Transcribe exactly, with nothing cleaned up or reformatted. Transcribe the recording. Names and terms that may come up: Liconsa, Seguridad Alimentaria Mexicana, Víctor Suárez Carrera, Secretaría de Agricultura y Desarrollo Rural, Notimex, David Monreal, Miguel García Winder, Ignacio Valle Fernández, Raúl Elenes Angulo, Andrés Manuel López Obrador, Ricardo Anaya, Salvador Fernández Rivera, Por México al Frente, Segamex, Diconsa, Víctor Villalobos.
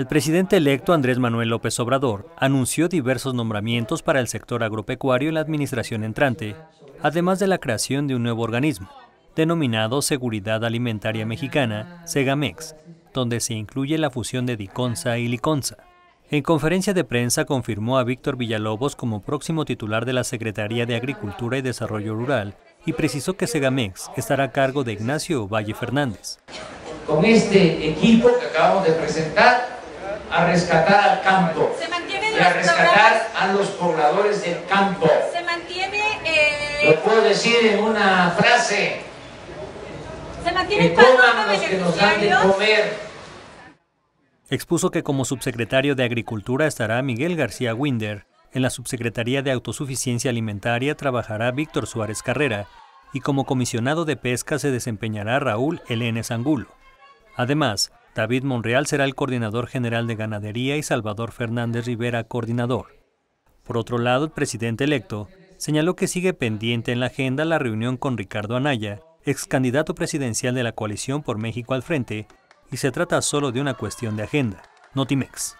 El presidente electo Andrés Manuel López Obrador anunció diversos nombramientos para el sector agropecuario en la administración entrante, además de la creación de un nuevo organismo, denominado Seguridad Alimentaria Mexicana, Segamex, donde se incluye la fusión de Diconsa y Liconsa. En conferencia de prensa confirmó a Víctor Villalobos como próximo titular de la Secretaría de Agricultura y Desarrollo Rural y precisó que Segamex estará a cargo de Ignacio Valle Fernández. Con este equipo que acabamos de presentar, a rescatar al campo, y a rescatar a los pobladores del campo. Se mantiene el... Lo puedo decir en una frase. Se mantiene el panorama de los que nos dan de comer. Expuso que como subsecretario de Agricultura estará Miguel García Winder, en la Subsecretaría de Autosuficiencia Alimentaria trabajará Víctor Suárez Carrera y como comisionado de Pesca se desempeñará Raúl Elenes Angulo. Además, David Monreal será el coordinador general de Ganadería y Salvador Fernández Rivera, coordinador. Por otro lado, el presidente electo señaló que sigue pendiente en la agenda la reunión con Ricardo Anaya, ex candidato presidencial de la coalición por México al frente, y se trata solo de una cuestión de agenda. Notimex.